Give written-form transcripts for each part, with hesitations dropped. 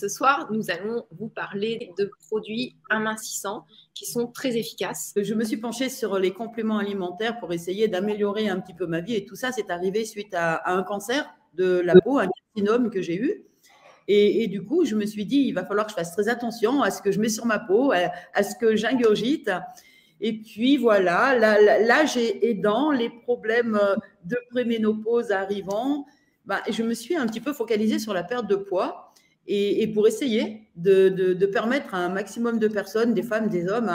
Ce soir, nous allons vous parler de produits amincissants qui sont très efficaces. Je me suis penchée sur les compléments alimentaires pour essayer d'améliorer un petit peu ma vie. Et tout ça, c'est arrivé suite à un cancer de la peau, un carcinome que j'ai eu. Et du coup, je me suis dit, il va falloir que je fasse très attention à ce que je mets sur ma peau, à ce que j'ingurgite. Et puis voilà, l'âge aidant, les problèmes de préménopause arrivant, je me suis un petit peu focalisée sur la perte de poids et pour essayer de permettre à un maximum de personnes, des femmes, des hommes,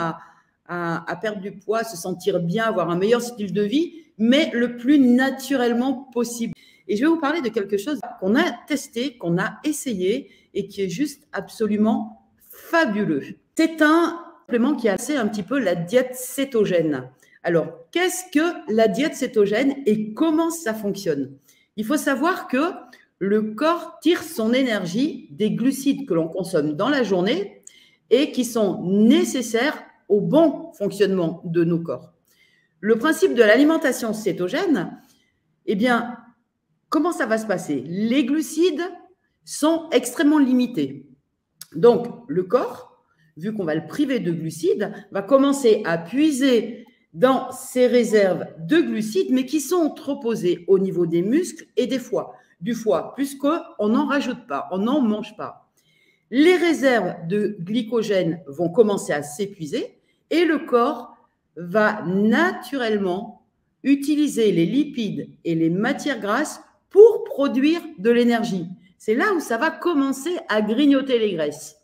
à perdre du poids, se sentir bien, avoir un meilleur style de vie, mais le plus naturellement possible. Et je vais vous parler de quelque chose qu'on a testé, qu'on a essayé et qui est juste absolument fabuleux. C'est un complément qui a assez un petit peu la diète cétogène. Alors, qu'est-ce que la diète cétogène et comment ça fonctionne? Il faut savoir que le corps tire son énergie des glucides que l'on consomme dans la journée et qui sont nécessaires au bon fonctionnement de nos corps. Le principe de l'alimentation cétogène, comment ça va se passer? Les glucides sont extrêmement limités. Donc, le corps, vu qu'on va le priver de glucides, va commencer à puiser dans ses réserves de glucides, mais qui sont entreposées au niveau des muscles et des foies, du foie, puisqu'on n'en rajoute pas, on n'en mange pas. Les réserves de glycogène vont commencer à s'épuiser et le corps va naturellement utiliser les lipides et les matières grasses pour produire de l'énergie. C'est là où ça va commencer à grignoter les graisses.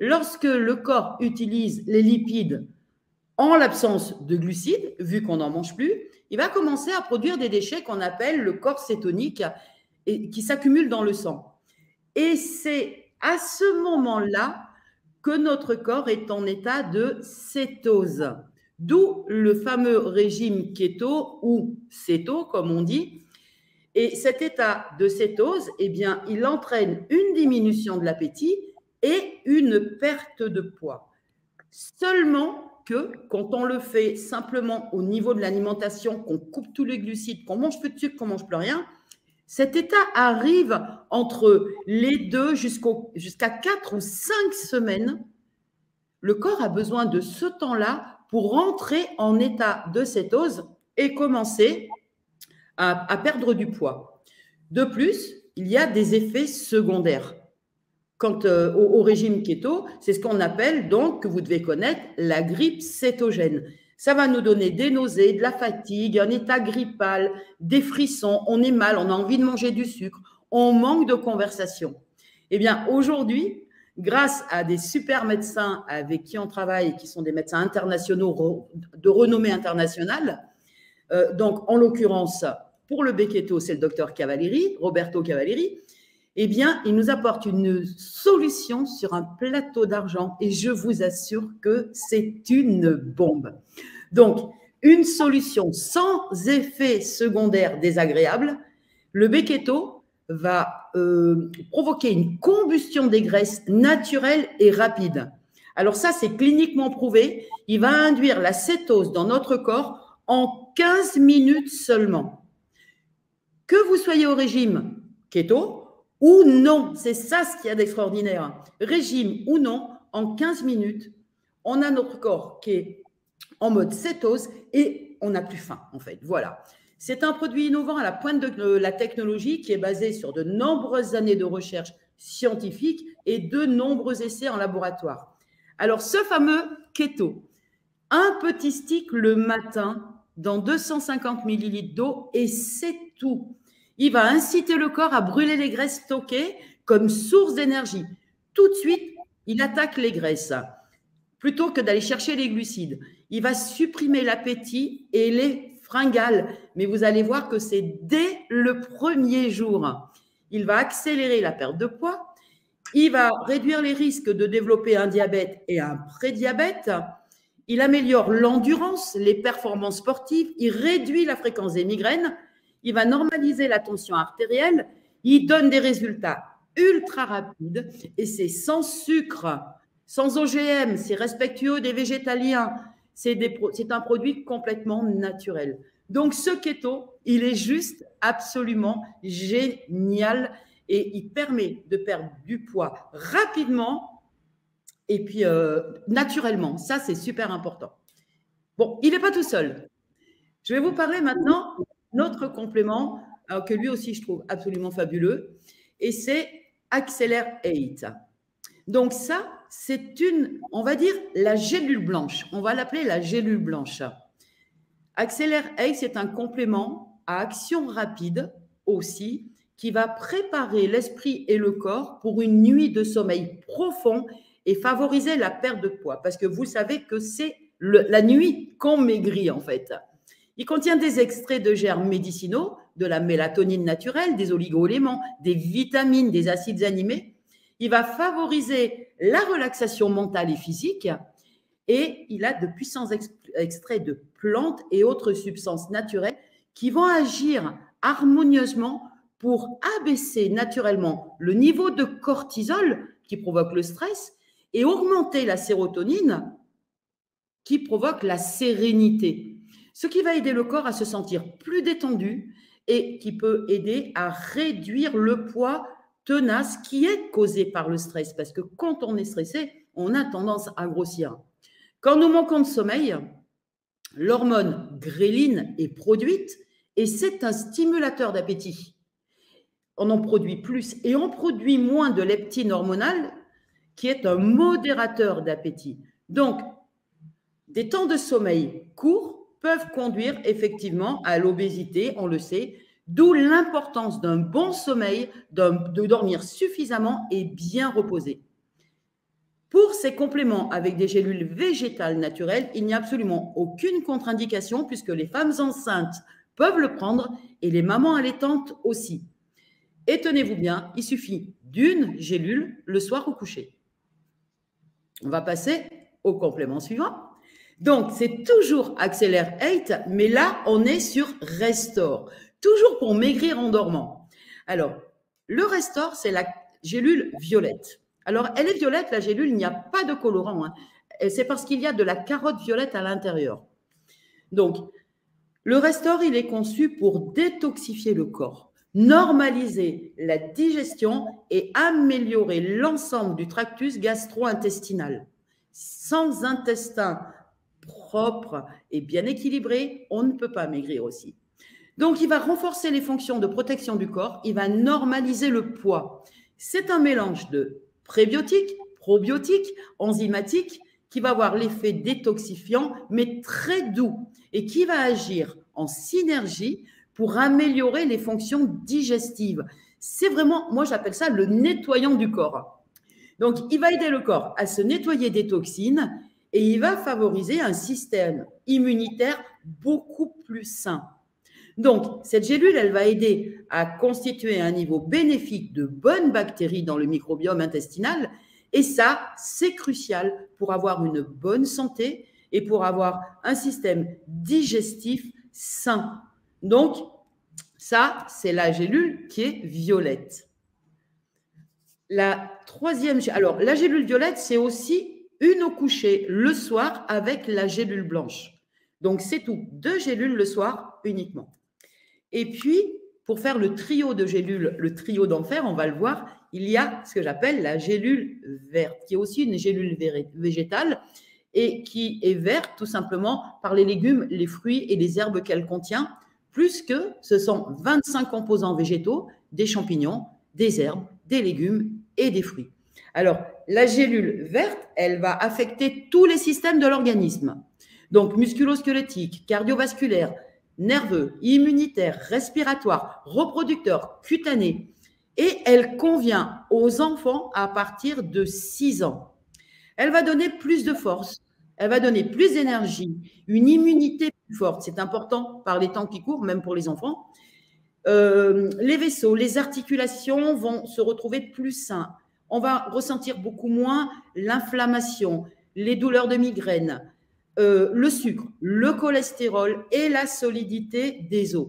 Lorsque le corps utilise les lipides en l'absence de glucides, vu qu'on n'en mange plus, il va commencer à produire des déchets qu'on appelle le corps cétonique et qui s'accumulent dans le sang. Et c'est à ce moment-là que notre corps est en état de cétose. D'où le fameux régime keto ou céto, comme on dit. Et cet état de cétose, il entraîne une diminution de l'appétit et une perte de poids. Seulement que quand on le fait simplement au niveau de l'alimentation, qu'on coupe tous les glucides, qu'on mange plus de sucre, qu'on mange plus rien, cet état arrive entre les 2 jusqu'à 4 ou 5 semaines. Le corps a besoin de ce temps-là pour rentrer en état de cétose et commencer à perdre du poids. De plus, il y a des effets secondaires. Quant au régime keto, c'est ce qu'on appelle donc, que vous devez connaître, la grippe cétogène. Ça va nous donner des nausées, de la fatigue, un état grippal, des frissons, on est mal, on a envie de manger du sucre, on manque de conversation. Aujourd'hui, grâce à des super médecins avec qui on travaille, qui sont des médecins internationaux de renommée internationale, donc en l'occurrence, pour le B keto, c'est le docteur Cavalieri, Roberto Cavalieri, il nous apporte une solution sur un plateau d'argent et je vous assure que c'est une bombe. Donc, une solution sans effet secondaire désagréable. Le B keto va provoquer une combustion des graisses naturelle et rapide. Alors ça, c'est cliniquement prouvé. Il va induire la cétose dans notre corps en 15 minutes seulement. Que vous soyez au régime keto ou non, c'est ça ce qu'il y a d'extraordinaire. Régime ou non, en 15 minutes, on a notre corps qui est en mode cétose et on n'a plus faim, en fait. Voilà. C'est un produit innovant à la pointe de la technologie qui est basé sur de nombreuses années de recherche scientifique et de nombreux essais en laboratoire. Alors, ce fameux keto, un petit stick le matin dans 250 ml d'eau et c'est tout. Il va inciter le corps à brûler les graisses stockées comme source d'énergie. Tout de suite, il attaque les graisses plutôt que d'aller chercher les glucides. Il va supprimer l'appétit et les fringales. Mais vous allez voir que c'est dès le premier jour. Il va accélérer la perte de poids. Il va réduire les risques de développer un diabète et un prédiabète. Il améliore l'endurance, les performances sportives. Il réduit la fréquence des migraines. Il va normaliser la tension artérielle, il donne des résultats ultra rapides et c'est sans sucre, sans OGM, c'est respectueux des végétaliens, c'est un produit complètement naturel. Donc ce keto, il est juste absolument génial et il permet de perdre du poids rapidement et puis naturellement. Ça, c'est super important. Bon, il n'est pas tout seul. Je vais vous parler maintenant d'un autre complément que lui aussi, je trouve absolument fabuleux, et c'est Accelerate. Donc ça, c'est une, on va dire, la gélule blanche. On va l'appeler la gélule blanche. Accelerate, c'est un complément à action rapide aussi qui va préparer l'esprit et le corps pour une nuit de sommeil profond et favoriser la perte de poids. Parce que vous savez que c'est la nuit qu'on maigrit en fait. Il contient des extraits de germes médicinaux, de la mélatonine naturelle, des oligo-éléments, des vitamines, des acides aminés. Il va favoriser la relaxation mentale et physique et il a de puissants extraits de plantes et autres substances naturelles qui vont agir harmonieusement pour abaisser naturellement le niveau de cortisol qui provoque le stress et augmenter la sérotonine qui provoque la sérénité. Ce qui va aider le corps à se sentir plus détendu et qui peut aider à réduire le poids tenace qui est causé par le stress. Parce que quand on est stressé, on a tendance à grossir. Quand nous manquons de sommeil, l'hormone ghrelline est produite et c'est un stimulateur d'appétit. On en produit plus et on produit moins de leptine hormonale qui est un modérateur d'appétit. Donc, des temps de sommeil courts peuvent conduire effectivement à l'obésité, on le sait, d'où l'importance d'un bon sommeil, de dormir suffisamment et bien reposer. Pour ces compléments avec des gélules végétales naturelles, il n'y a absolument aucune contre-indication puisque les femmes enceintes peuvent le prendre et les mamans allaitantes aussi. Et tenez-vous bien, il suffit d'une gélule le soir au coucher. On va passer au complément suivant. Donc, c'est toujours Accelerate, mais là, on est sur Restore. Toujours pour maigrir en dormant. Alors, le Restore, c'est la gélule violette. Alors, elle est violette, la gélule, il n'y a pas de colorant. Hein. C'est parce qu'il y a de la carotte violette à l'intérieur. Donc, le Restore, il est conçu pour détoxifier le corps, normaliser la digestion et améliorer l'ensemble du tractus gastro-intestinal. Sans intestin propre et bien équilibré, on ne peut pas maigrir aussi. Donc, il va renforcer les fonctions de protection du corps, il va normaliser le poids. C'est un mélange de prébiotiques, probiotiques, enzymatiques qui va avoir l'effet détoxifiant, mais très doux et qui va agir en synergie pour améliorer les fonctions digestives. C'est vraiment, moi j'appelle ça le nettoyant du corps. Donc, il va aider le corps à se nettoyer des toxines et il va favoriser un système immunitaire beaucoup plus sain. Donc, cette gélule, elle va aider à constituer un niveau bénéfique de bonnes bactéries dans le microbiome intestinal. Et ça, c'est crucial pour avoir une bonne santé et pour avoir un système digestif sain. Donc, ça, c'est la gélule qui est violette. La troisième, alors, la gélule violette, c'est aussi une au coucher le soir avec la gélule blanche. Donc, c'est tout. 2 gélules le soir uniquement. Et puis, pour faire le trio de gélules, le trio d'enfer, on va le voir, il y a ce que j'appelle la gélule verte, qui est aussi une gélule végétale et qui est verte tout simplement par les légumes, les fruits et les herbes qu'elle contient, plus que ce sont 25 composants végétaux, des champignons, des herbes, des légumes et des fruits. Alors, la gélule verte, elle va affecter tous les systèmes de l'organisme. Donc, musculo-squelettique, cardiovasculaire, nerveux, immunitaire, respiratoire, reproducteur, cutané. Et elle convient aux enfants à partir de 6 ans. Elle va donner plus de force, elle va donner plus d'énergie, une immunité plus forte. C'est important par les temps qui courent, même pour les enfants. Les vaisseaux, les articulations vont se retrouver plus sains. On va ressentir beaucoup moins l'inflammation, les douleurs de migraine, le sucre, le cholestérol et la solidité des os.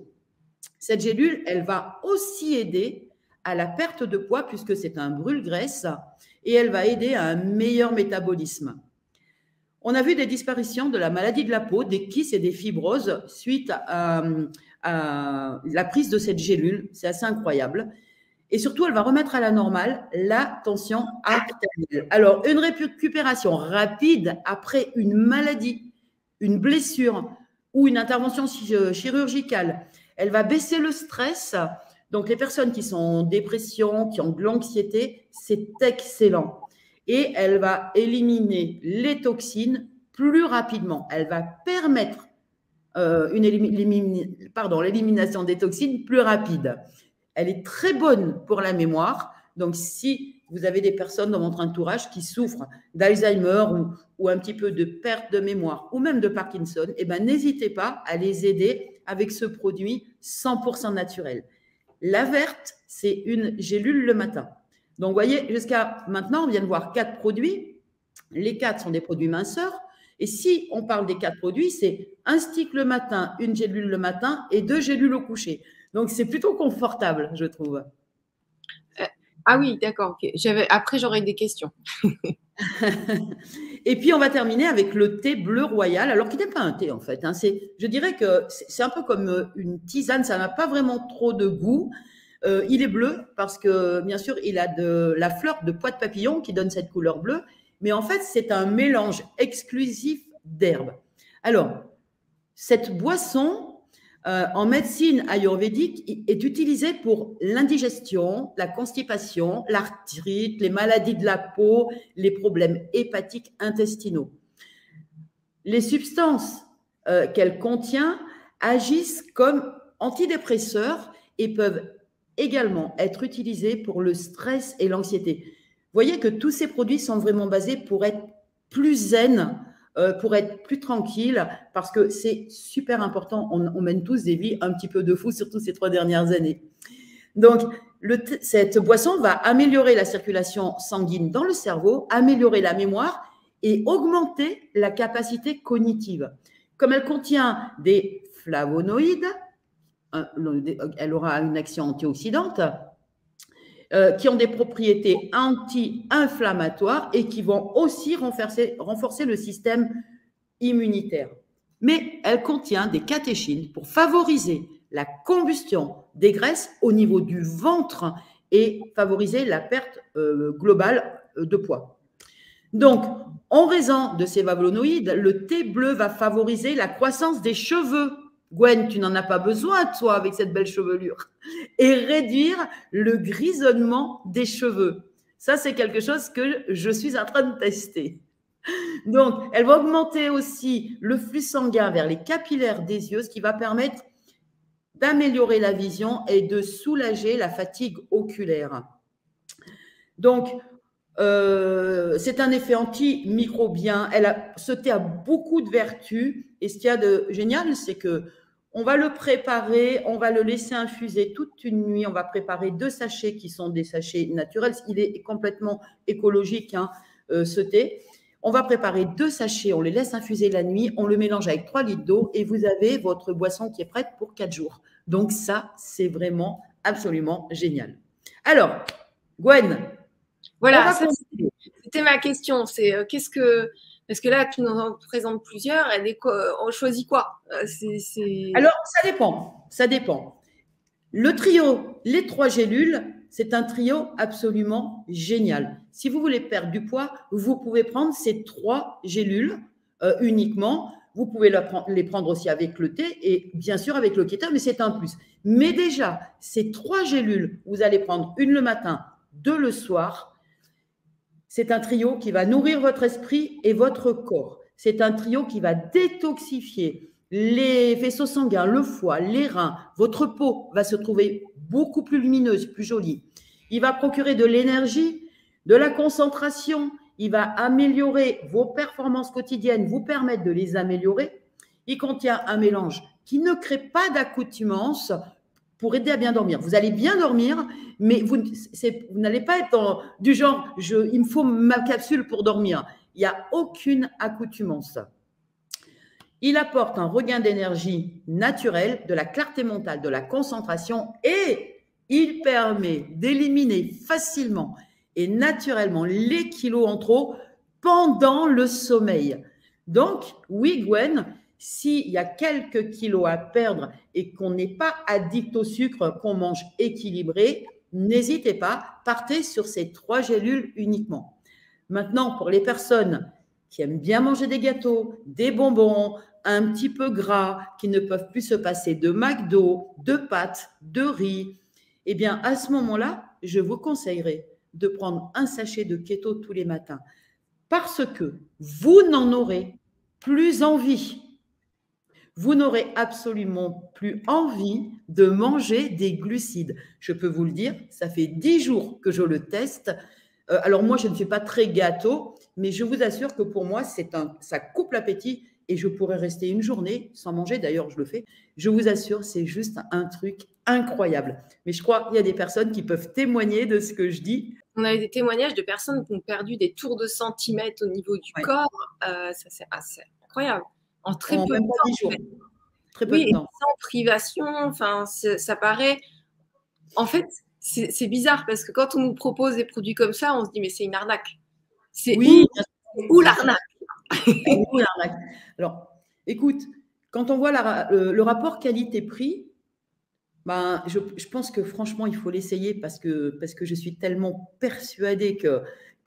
Cette gélule, elle va aussi aider à la perte de poids puisque c'est un brûle-graisse et elle va aider à un meilleur métabolisme. On a vu des disparitions de la maladie de la peau, des kystes et des fibroses suite à la prise de cette gélule. C'est assez incroyable. Et surtout, elle va remettre à la normale la tension artérielle. Alors, une récupération rapide après une maladie, une blessure ou une intervention chirurgicale, elle va baisser le stress. Donc, les personnes qui sont en dépression, qui ont de l'anxiété, c'est excellent. Et elle va éliminer les toxines plus rapidement. Elle va permettre l'élimination des toxines plus rapide. Elle est très bonne pour la mémoire. Donc, si vous avez des personnes dans votre entourage qui souffrent d'Alzheimer ou un petit peu de perte de mémoire ou même de Parkinson, eh ben, n'hésitez pas à les aider avec ce produit 100% naturel. La verte, c'est une gélule le matin. Donc, vous voyez, jusqu'à maintenant, on vient de voir 4 produits. Les 4 sont des produits minceurs. Et si on parle des 4 produits, c'est un stick le matin, une gélule le matin et 2 gélules au coucher. Donc, c'est plutôt confortable, je trouve. Ah oui, d'accord. Okay. Après, j'aurai des questions. Et puis, on va terminer avec le thé bleu royal. Alors, qui n'est pas un thé, en fait. Hein. Je dirais que c'est un peu comme une tisane. Ça n'a pas vraiment trop de goût. Il est bleu parce que, bien sûr, il a de la fleur de pois de papillon qui donne cette couleur bleue. Mais en fait, c'est un mélange exclusif d'herbes. Alors, cette boisson… en médecine ayurvédique, est utilisé pour l'indigestion, la constipation, l'arthrite, les maladies de la peau, les problèmes hépatiques intestinaux. Les substances qu'elle contient agissent comme antidépresseurs et peuvent également être utilisées pour le stress et l'anxiété. Vous voyez que tous ces produits sont vraiment basés pour être plus zen, pour être plus tranquille, parce que c'est super important. On mène tous des vies un petit peu de fou, surtout ces 3 dernières années. Donc, cette boisson va améliorer la circulation sanguine dans le cerveau, améliorer la mémoire et augmenter la capacité cognitive. Comme elle contient des flavonoïdes, elle aura une action antioxydante, qui ont des propriétés anti-inflammatoires et qui vont aussi renforcer le système immunitaire. Mais elle contient des catéchines pour favoriser la combustion des graisses au niveau du ventre et favoriser la perte globale de poids. Donc, en raison de ces flavonoïdes, le thé bleu va favoriser la croissance des cheveux. Gwen, tu n'en as pas besoin, toi, avec cette belle chevelure. Et réduire le grisonnement des cheveux. Ça, c'est quelque chose que je suis en train de tester. Donc, elle va augmenter aussi le flux sanguin vers les capillaires des yeux, ce qui va permettre d'améliorer la vision et de soulager la fatigue oculaire. Donc, c'est un effet antimicrobien. Ce thé a beaucoup de vertus. Et ce qu'il y a de génial, c'est qu'on va le préparer, on va le laisser infuser toute une nuit. On va préparer 2 sachets qui sont des sachets naturels. Il est complètement écologique, hein, ce thé. On va préparer 2 sachets, on les laisse infuser la nuit, on le mélange avec 3 litres d'eau et vous avez votre boisson qui est prête pour 4 jours. Donc ça, c'est vraiment absolument génial. Alors, Gwen, voilà, c'était ma question. C'est qu'est-ce que… Parce que là, tu nous en présentes plusieurs. On choisit quoi? Alors, ça dépend. Ça dépend. Le trio, les 3 gélules, c'est un trio absolument génial. Si vous voulez perdre du poids, vous pouvez prendre ces 3 gélules uniquement. Vous pouvez les prendre aussi avec le thé et bien sûr avec le keto, mais c'est un plus. Mais déjà, ces 3 gélules, vous allez prendre une le matin, 2 le soir. C'est un trio qui va nourrir votre esprit et votre corps. C'est un trio qui va détoxifier les vaisseaux sanguins, le foie, les reins. Votre peau va se trouver beaucoup plus lumineuse, plus jolie. Il va procurer de l'énergie, de la concentration. Il va améliorer vos performances quotidiennes, vous permettre de les améliorer. Il contient un mélange qui ne crée pas d'accoutumance pour aider à bien dormir. Vous allez bien dormir, mais vous n'allez pas être du genre « il me faut ma capsule pour dormir ». Il n'y a aucune accoutumance. Il apporte un regain d'énergie naturelle, de la clarté mentale, de la concentration et il permet d'éliminer facilement et naturellement les kilos en trop pendant le sommeil. Donc, oui, Gwen, s'il y a quelques kilos à perdre et qu'on n'est pas addict au sucre, qu'on mange équilibré, n'hésitez pas, partez sur ces 3 gélules uniquement. Maintenant, pour les personnes qui aiment bien manger des gâteaux, des bonbons, un petit peu gras, qui ne peuvent plus se passer de McDo, de pâtes, de riz, eh bien, à ce moment-là, je vous conseillerais de prendre un sachet de keto tous les matins parce que vous n'en aurez plus envie. Vous n'aurez absolument plus envie de manger des glucides. Je peux vous le dire, ça fait 10 jours que je le teste. Alors moi, je ne suis pas très gâteau, mais je vous assure que pour moi, ça coupe l'appétit et je pourrais rester une journée sans manger. D'ailleurs, je le fais. Je vous assure, c'est juste un truc incroyable. Mais je crois qu'il y a des personnes qui peuvent témoigner de ce que je dis. On a des témoignages de personnes qui ont perdu des tours de centimètres au niveau du corps. Ça, c'est assez incroyable. En très peu de temps. En fait. Très peu de temps. Sans privation, enfin, ça paraît… En fait, c'est bizarre parce que quand on nous propose des produits comme ça, on se dit mais c'est une arnaque. C'est où l'arnaque? Alors, écoute, quand on voit le rapport qualité-prix, ben, je pense que franchement, il faut l'essayer parce que je suis tellement persuadée que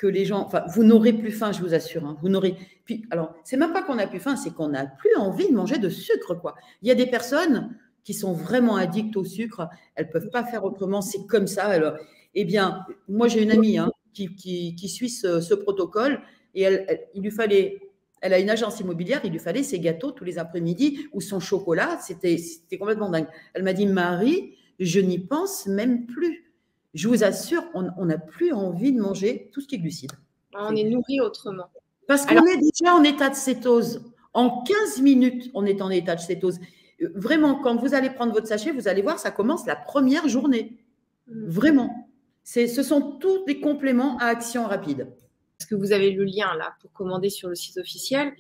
les gens… Enfin, vous n'aurez plus faim, je vous assure. Hein, vous n'aurez… Puis, alors, c'est même pas qu'on n'a plus faim, c'est qu'on n'a plus envie de manger de sucre, quoi. Il y a des personnes qui sont vraiment addictes au sucre. Elles ne peuvent pas faire autrement. C'est comme ça. Alors, eh bien, moi, j'ai une amie qui suit ce protocole et elle a une agence immobilière, il lui fallait ses gâteaux tous les après-midi ou son chocolat, c'était complètement dingue. Elle m'a dit « Marie, je n'y pense même plus. Je vous assure, on n'a plus envie de manger tout ce qui est glucide. » On est nourri autrement. Parce qu'on est déjà en état de cétose. En 15 minutes, on est en état de cétose. Vraiment, quand vous allez prendre votre sachet, vous allez voir, ça commence la première journée. Vraiment. Ce sont tous des compléments à action rapide. Parce que vous avez le lien là pour commander sur le site officiel.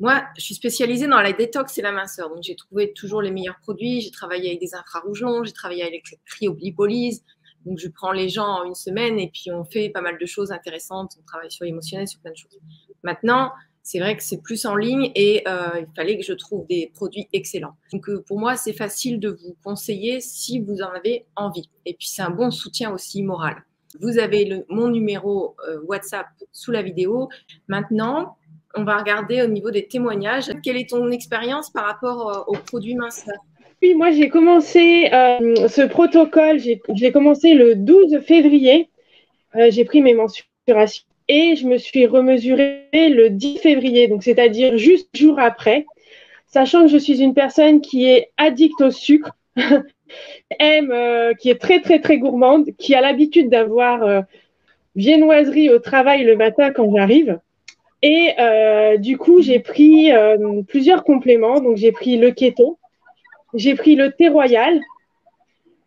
Moi, je suis spécialisée dans la détox et la minceur. Donc, j'ai trouvé toujours les meilleurs produits. J'ai travaillé avec des infrarougeons, j'ai travaillé avec les cryoglycolyses. Donc, je prends les gens en une semaine et puis on fait pas mal de choses intéressantes. On travaille sur l'émotionnel, sur plein de choses. Maintenant, c'est vrai que c'est plus en ligne et il fallait que je trouve des produits excellents. Donc, pour moi, c'est facile de vous conseiller si vous en avez envie. Et puis, c'est un bon soutien aussi moral. Vous avez mon numéro WhatsApp sous la vidéo. Maintenant, on va regarder au niveau des témoignages. Quelle est ton expérience par rapport aux produits minceurs? Oui, moi, j'ai commencé ce protocole. J'ai commencé le 12 février. J'ai pris mes mensurations et je me suis remesurée le 10 février, donc c'est-à-dire juste jour après, sachant que je suis une personne qui est addicte au sucre. Qui est très très très gourmande, qui a l'habitude d'avoir viennoiserie au travail le matin quand j'arrive. Et du coup, j'ai pris plusieurs compléments. Donc, j'ai pris le keto, j'ai pris le thé royal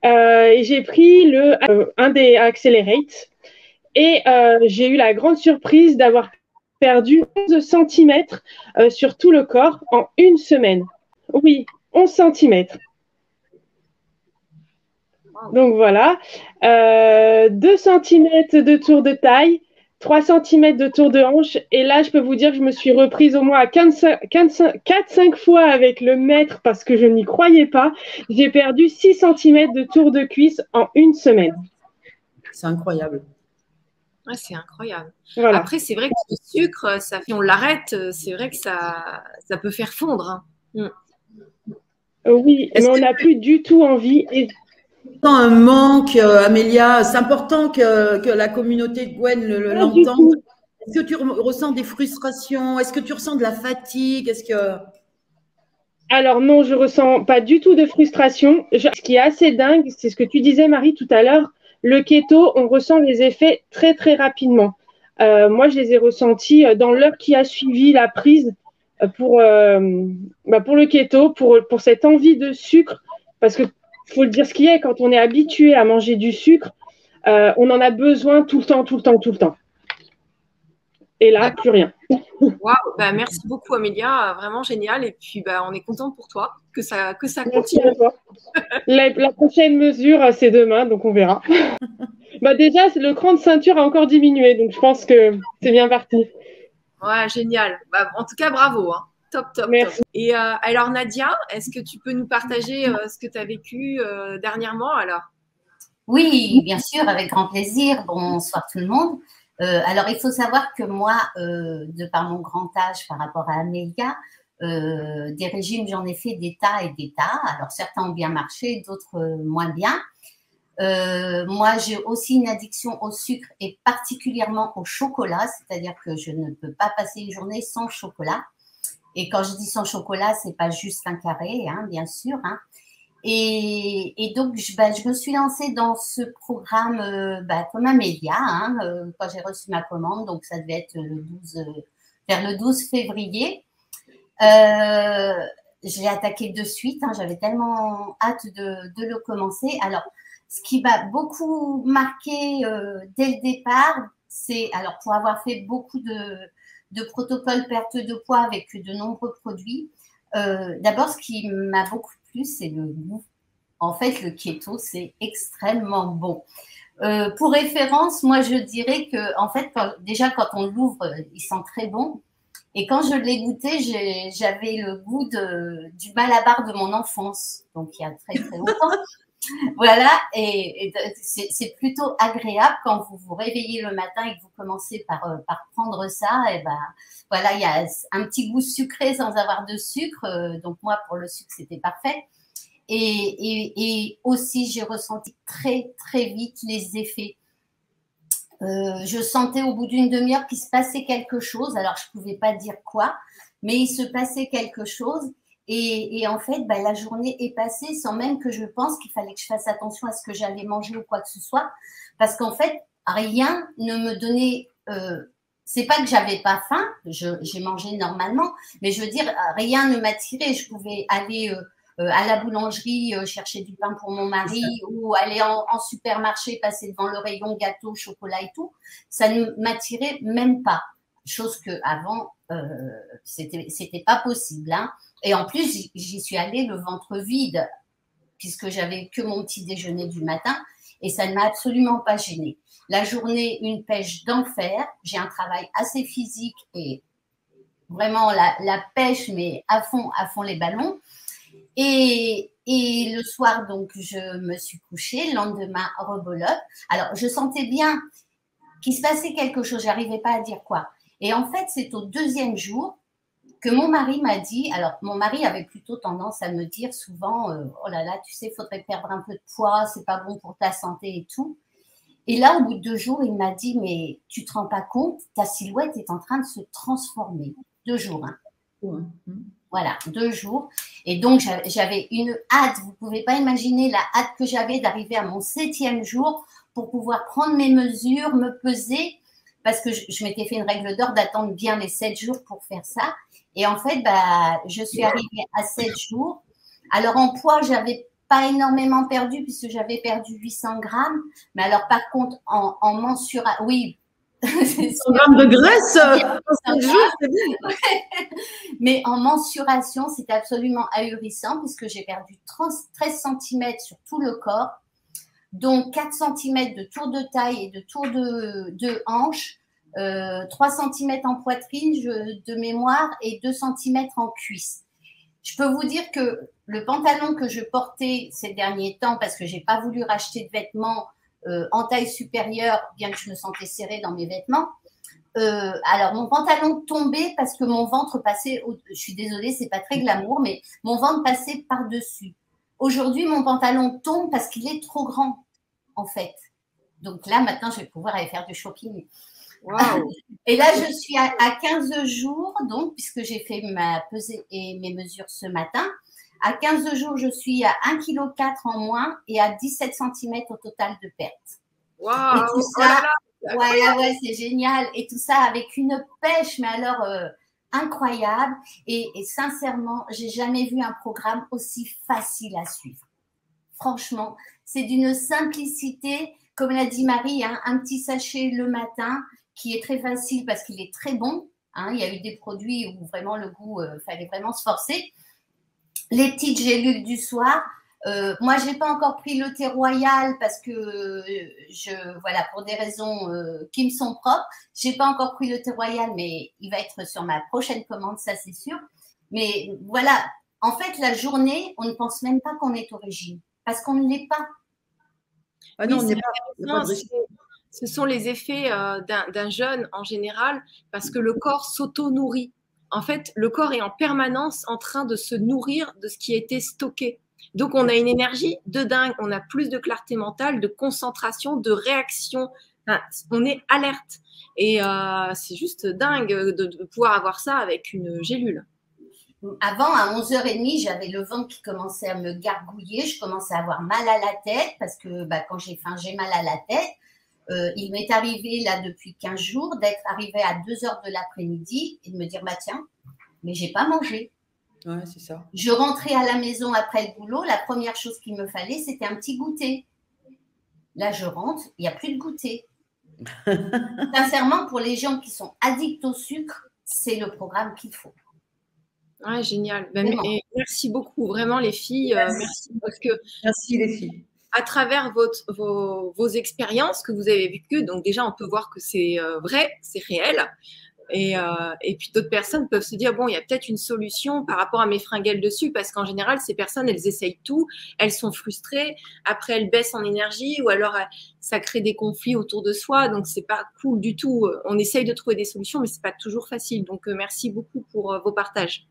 et j'ai pris un des Accelerate. Et j'ai eu la grande surprise d'avoir perdu 11 cm sur tout le corps en une semaine. Oui, 11 cm. Donc voilà, 2 cm de tour de taille, 3 cm de tour de hanche. Et là, je peux vous dire que je me suis reprise au moins 4-5 fois avec le mètre parce que je n'y croyais pas. J'ai perdu 6 cm de tour de cuisse en une semaine. C'est incroyable. Ouais, c'est incroyable. Voilà. Après, c'est vrai que le sucre, ça, si on l'arrête, c'est vrai que ça peut faire fondre. Hein. Oui, mais on n'a plus du tout envie… Un manque, Amélia, c'est important que la communauté de Gwen l'entende. Est-ce que tu ressens des frustrations? Est-ce que tu ressens de la fatigue? Alors non, je ne ressens pas du tout de frustration. Ce qui est assez dingue, c'est ce que tu disais, Marie, tout à l'heure. Le keto, on ressent les effets très, très rapidement. Moi, je les ai ressentis dans l'heure qui a suivi la prise pour le keto, pour cette envie de sucre. Parce que il faut le dire ce qui est, quand on est habitué à manger du sucre, on en a besoin tout le temps, tout le temps, tout le temps. Et là, plus rien. Waouh, bah, merci beaucoup Amélia, vraiment génial. Et puis, bah, on est content pour toi que ça continue. Merci à toi. La prochaine mesure, c'est demain, donc on verra. Bah, déjà, le cran de ceinture a encore diminué, donc je pense que c'est bien parti. Ouais, génial. Bah, en tout cas, bravo. Hein. Top, top, merci. Top. Et alors, Nadia, est-ce que tu peux nous partager ce que tu as vécu dernièrement alors? Oui, bien sûr, avec grand plaisir. Bonsoir tout le monde. Alors, il faut savoir que moi, de par mon grand âge par rapport à Amélia, des régimes, j'en ai fait des tas et des tas. Alors, certains ont bien marché, d'autres moins bien. Moi, j'ai aussi une addiction au sucre et particulièrement au chocolat, c'est-à-dire que je ne peux pas passer une journée sans chocolat. Et quand je dis sans chocolat, c'est pas juste un carré, hein, bien sûr. Hein. Et donc, je me suis lancée dans ce programme comme Amélia, hein, quand j'ai reçu ma commande, donc ça devait être le 12, vers le 12 février. J'ai attaqué de suite, hein, j'avais tellement hâte de le commencer. Alors, ce qui m'a beaucoup marqué dès le départ, c'est, alors pour avoir fait beaucoup de protocoles perte de poids avec de nombreux produits, d'abord, ce qui m'a beaucoup plu, c'est le goût. En fait, le keto, c'est extrêmement bon. Pour référence, moi, je dirais que, en fait, déjà quand on l'ouvre, il sent très bon. Et quand je l'ai goûté, j'avais le goût du malabar de mon enfance, donc il y a très très longtemps. Voilà, et c'est plutôt agréable quand vous vous réveillez le matin et que vous commencez par prendre ça. Et ben voilà, il y a un petit goût sucré sans avoir de sucre. Donc moi, pour le sucre, c'était parfait. Et aussi, j'ai ressenti très très vite les effets. Je sentais au bout d'une demi-heure qu'il se passait quelque chose. Alors, je ne pouvais pas dire quoi, mais il se passait quelque chose. Et en fait, bah, la journée est passée sans même que je pense qu'il fallait que je fasse attention à ce que j'allais manger ou quoi que ce soit. Parce qu'en fait, rien ne me donnait… c'est pas que j'avais pas faim, j'ai mangé normalement, mais je veux dire, rien ne m'attirait. Je pouvais aller… à la boulangerie, chercher du pain pour mon mari ou aller en supermarché, passer devant le rayon gâteau, chocolat et tout, ça ne m'attirait même pas. Chose que avant, c'était pas possible. Hein. Et en plus, j'y suis allée le ventre vide puisque j'avais que mon petit déjeuner du matin et ça ne m'a absolument pas gênée. La journée, une pêche d'enfer. J'ai un travail assez physique et vraiment la pêche, mais à fond les ballons. Et le soir, donc, je me suis couchée. Le lendemain, rebolote. Alors, je sentais bien qu'il se passait quelque chose. Je n'arrivais pas à dire quoi. Et en fait, c'est au deuxième jour que mon mari m'a dit… Alors, mon mari avait plutôt tendance à me dire souvent « Oh là là, tu sais, il faudrait perdre un peu de poids. C'est pas bon pour ta santé et tout. » Et là, au bout de 2 jours, il m'a dit « Mais tu ne te rends pas compte, ta silhouette est en train de se transformer. » 2 jours, hein. Mm-hmm. Voilà, 2 jours. Et donc, j'avais une hâte. Vous ne pouvez pas imaginer la hâte que j'avais d'arriver à mon 7e jour pour pouvoir prendre mes mesures, me peser, parce que je m'étais fait une règle d'or d'attendre bien les 7 jours pour faire ça. Et en fait, bah, je suis arrivée à 7 jours. Alors, en poids, je n'avais pas énormément perdu puisque j'avais perdu 800 grammes. Mais alors, par contre, en mensuration… Oui, 100 grammes de graisse, c'est bien. Mais en mensuration, c'est absolument ahurissant puisque j'ai perdu 13 cm sur tout le corps, dont 4 cm de tour de taille et de tour de hanche, 3 cm en poitrine de mémoire et 2 cm en cuisse. Je peux vous dire que le pantalon que je portais ces derniers temps, parce que je n'ai pas voulu racheter de vêtements, en taille supérieure, bien que je me sentais serrée dans mes vêtements. Alors, mon pantalon tombait parce que mon ventre passait… Je suis désolée, c'est pas très glamour, mais mon ventre passait par-dessus. Aujourd'hui, mon pantalon tombe parce qu'il est trop grand, en fait. Donc là, maintenant, je vais pouvoir aller faire du shopping. Wow. Et là, je suis à 15 jours, donc, puisque j'ai fait ma pesée et mes mesures ce matin. À 15 jours, je suis à 1,4 kg en moins et à 17 cm au total de perte. Waouh! Wow, ouais, c'est génial. Et tout ça avec une pêche, mais alors incroyable. Et sincèrement, j'ai jamais vu un programme aussi facile à suivre. Franchement, c'est d'une simplicité, comme l'a dit Marie, hein, un petit sachet le matin qui est très facile parce qu'il est très bon. Hein, il y a eu des produits où vraiment le goût, fallait vraiment se forcer. Les petites gélules du soir. Moi, je n'ai pas encore pris le thé royal parce que, voilà, pour des raisons qui me sont propres, je n'ai pas encore pris le thé royal, mais il va être sur ma prochaine commande, ça c'est sûr. Mais voilà, en fait, la journée, on ne pense même pas qu'on est au régime parce qu'on ne l'est pas. Ah non, oui, on n'est pas dressé. Ce sont les effets d'un jeûne en général, parce que le corps s'auto-nourrit. En fait, le corps est en permanence en train de se nourrir de ce qui a été stocké. Donc, on a une énergie de dingue, on a plus de clarté mentale, de concentration, de réaction. Enfin, on est alerte. Et c'est juste dingue de pouvoir avoir ça avec une gélule. Avant, à 11h30, j'avais le ventre qui commençait à me gargouiller. Je commençais à avoir mal à la tête parce que quand j'ai faim, j'ai mal à la tête. Il m'est arrivé là depuis 15 jours d'être arrivée à 2h de l'après-midi et de me dire, tiens, mais j'ai pas mangé. Ouais, c'est ça. Je rentrais à la maison après le boulot. La première chose qu'il me fallait, c'était un petit goûter. Là, je rentre, il n'y a plus de goûter. Sincèrement, pour les gens qui sont addicts au sucre, c'est le programme qu'il faut. Ouais, génial. Et merci beaucoup, vraiment les filles. Merci, parce que merci les filles. À travers vos expériences que vous avez vécues, donc déjà on peut voir que c'est vrai, c'est réel. Et puis d'autres personnes peuvent se dire, bon, il y a peut-être une solution par rapport à mes fringales dessus, parce qu'en général, ces personnes, elles essayent tout, elles sont frustrées, après elles baissent en énergie, ou alors ça crée des conflits autour de soi, donc c'est pas cool du tout. On essaye de trouver des solutions, mais c'est pas toujours facile. Donc merci beaucoup pour vos partages.